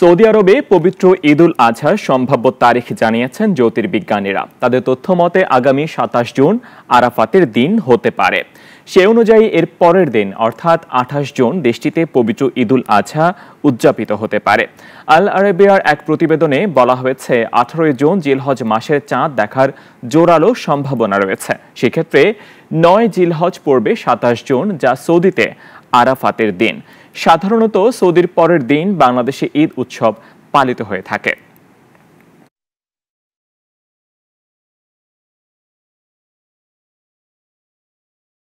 Saudi Arbe पवित्र ईद उल आजहा सम्भाव्य तारीख जानिয়েছেন ज्योतिर्विज्ञानीরা। তাদের তথ্যমতে আগামী 27 জুন আরাফাতের দিন হতে পারে। সেই অনুযায়ী এর পরের দিন অর্থাৎ 28 জুন দেশটিতে পবিত্র ঈদ উল আজহা উদযাপিত হতে পারে। আল আরাবিয়ার এক প্রতিবেদনে বলা হয়েছে 18 জুন জিলহজ মাসের চাঁদ দেখার জোরালো সম্ভাবনা রয়েছে। সেই ক্ষেত্রে 9 জিলহজ পড়বে 27 জুন যা সৌদিতে आराफातेर दिन। साधारणत सौदीर परेर दिन बांग्लादेशे ईद उत्सव पालित हये थाके।